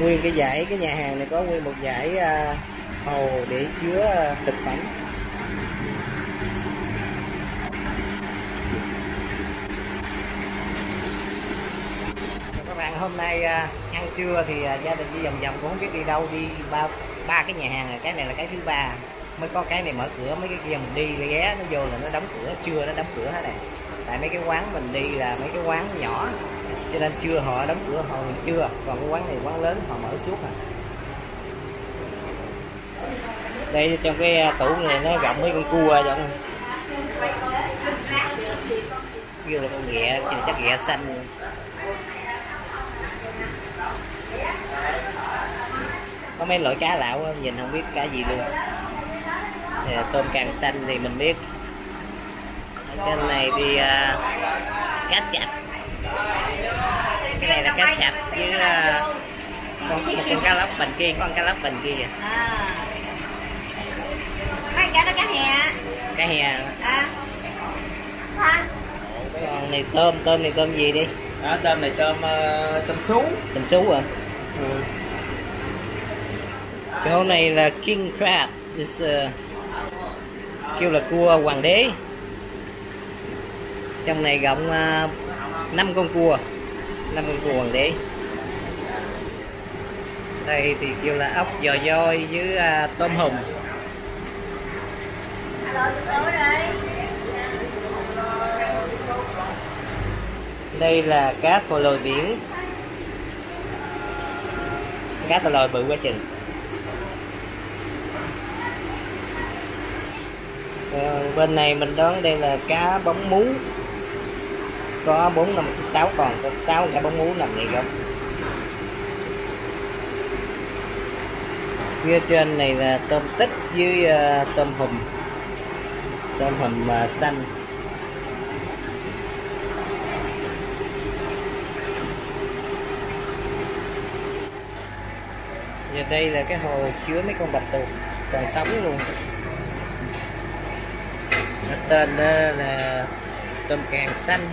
Nguyên cái dãy, cái nhà hàng này có nguyên một dãy hồ để chứa thực phẩm. Các bạn, hôm nay ăn trưa thì gia đình đi vòng vòng, cũng không biết đi đâu, đi ba cái nhà hàng này, cái này là cái thứ ba mới có cái này mở cửa, mấy cái kia mình đi ghé nó vô là nó đóng cửa, trưa nó đóng cửa hết này. Tại mấy cái quán mình đi là mấy cái quán nhỏ cho nên trưa họ đóng cửa, họ trưa, còn cái quán này quán lớn họ mở suốt à. Đây trong cái tủ này nó rộng mấy con cua vậy, như là con ghẹ, chắc ghẹ xanh. Có mấy loại cá lạ quá, nhìn không biết cá gì luôn. Tôm càng xanh thì mình biết. Cái này thì cá chạch. Cái này là cá chạch với một con cá lóc bình kia, con cá lóc bình kia kìa. Cái cá đó cá hè. Cá hè. Con này tôm này tôm gì đi? Đó, tôm này tôm sú. Tôm sú à? Ừ. Chỗ này là king crab, kêu là cua hoàng đế. Trong này rộng 5 con cua hoàng đế. Đây thì kêu là ốc giò voi với tôm hùm. Đây là cá thò lòi biển, cá thò lòi bự quá chừng. Bên này mình đoán đây là cá bóng mú, có 4, 5, 6 con, có 6 cá bóng mú nằm vậy không. Phía trên này là tôm tích với tôm hùm xanh. Và đây là cái hồ chứa mấy con bạch tuộc còn sống luôn. Nó tên là tôm càng xanh.